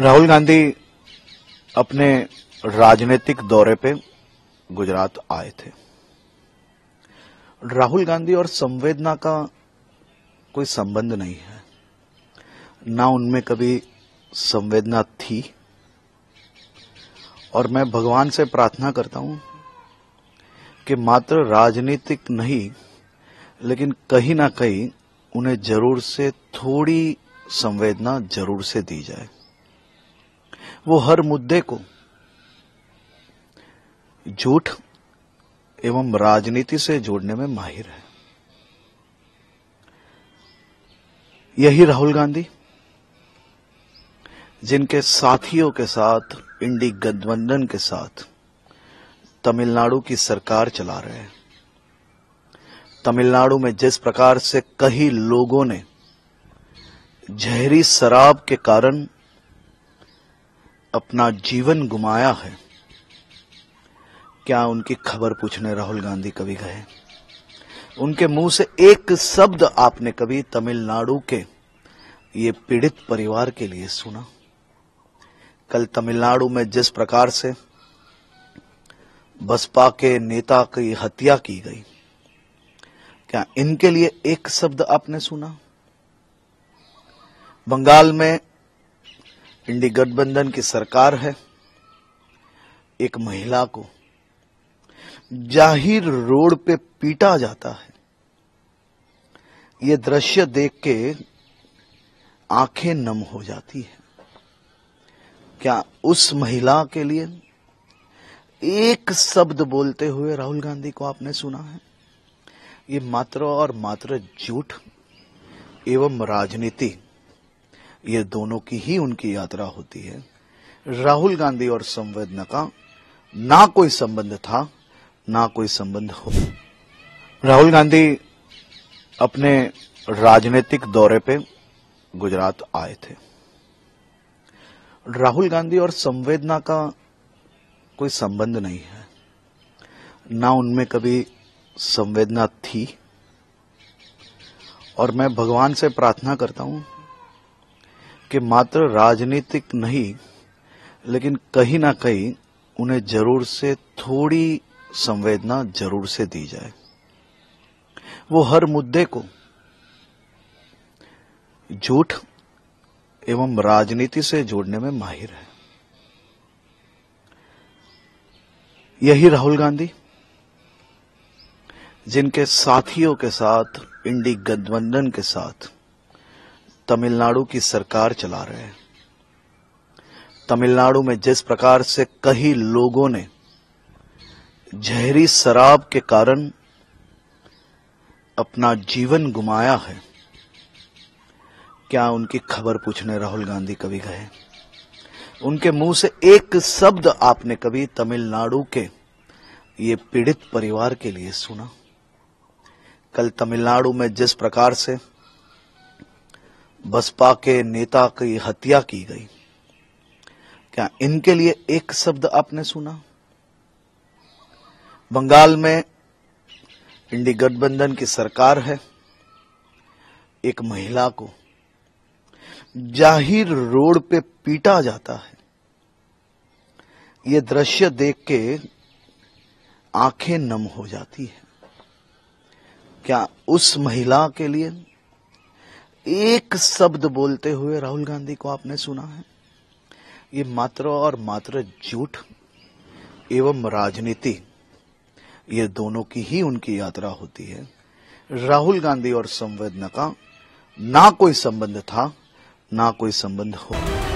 राहुल गांधी अपने राजनीतिक दौरे पे गुजरात आए थे। राहुल गांधी और संवेदना का कोई संबंध नहीं है, ना उनमें कभी संवेदना थी। और मैं भगवान से प्रार्थना करता हूं कि मात्र राजनीतिक नहीं, लेकिन कहीं ना कहीं उन्हें जरूर से थोड़ी संवेदना जरूर से दी जाए। वो हर मुद्दे को झूठ एवं राजनीति से जोड़ने में माहिर है। यही राहुल गांधी जिनके साथियों के साथ, इंडी गठबंधन के साथ तमिलनाडु की सरकार चला रहे हैं। तमिलनाडु में जिस प्रकार से कई लोगों ने जहरी शराब के कारण अपना जीवन गुमाया है, क्या उनकी खबर पूछने राहुल गांधी कभी गए? उनके मुंह से एक शब्द आपने कभी तमिलनाडु के ये पीड़ित परिवार के लिए सुना? कल तमिलनाडु में जिस प्रकार से बसपा के नेता की हत्या की गई, क्या इनके लिए एक शब्द आपने सुना? बंगाल में इंडी गठबंधन की सरकार है, एक महिला को जाहिर रोड पे पीटा जाता है। ये दृश्य देख के आंखें नम हो जाती है। क्या उस महिला के लिए एक शब्द बोलते हुए राहुल गांधी को आपने सुना है? ये मात्र और मात्र झूठ एवं राजनीति, ये दोनों की ही उनकी यात्रा होती है। राहुल गांधी और संवेदना का ना कोई संबंध था, ना कोई संबंध हो। राहुल गांधी अपने राजनीतिक दौरे पे गुजरात आए थे। राहुल गांधी और संवेदना का कोई संबंध नहीं है, ना उनमें कभी संवेदना थी। और मैं भगवान से प्रार्थना करता हूं कि मात्र राजनीतिक नहीं, लेकिन कहीं ना कहीं उन्हें जरूर से थोड़ी संवेदना जरूर से दी जाए। वो हर मुद्दे को झूठ एवं राजनीति से जोड़ने में माहिर है। यही राहुल गांधी जिनके साथियों के साथ, इंडी गठबंधन के साथ तमिलनाडु की सरकार चला रहे हैं। तमिलनाडु में जिस प्रकार से कई लोगों ने जहरी शराब के कारण अपना जीवन गुमाया है, क्या उनकी खबर पूछने राहुल गांधी कभी गए? उनके मुंह से एक शब्द आपने कभी तमिलनाडु के ये पीड़ित परिवार के लिए सुना? कल तमिलनाडु में जिस प्रकार से बसपा के नेता की हत्या की गई, क्या इनके लिए एक शब्द आपने सुना? बंगाल में इंडी गठबंधन की सरकार है, एक महिला को जाहिर रोड पे पीटा जाता है। ये दृश्य देख के आंखें नम हो जाती है। क्या उस महिला के लिए एक शब्द बोलते हुए राहुल गांधी को आपने सुना है? ये मात्र और मात्र झूठ एवं राजनीति, ये दोनों की ही उनकी यात्रा होती है। राहुल गांधी और संवेदना का ना कोई संबंध था, ना कोई संबंध हो।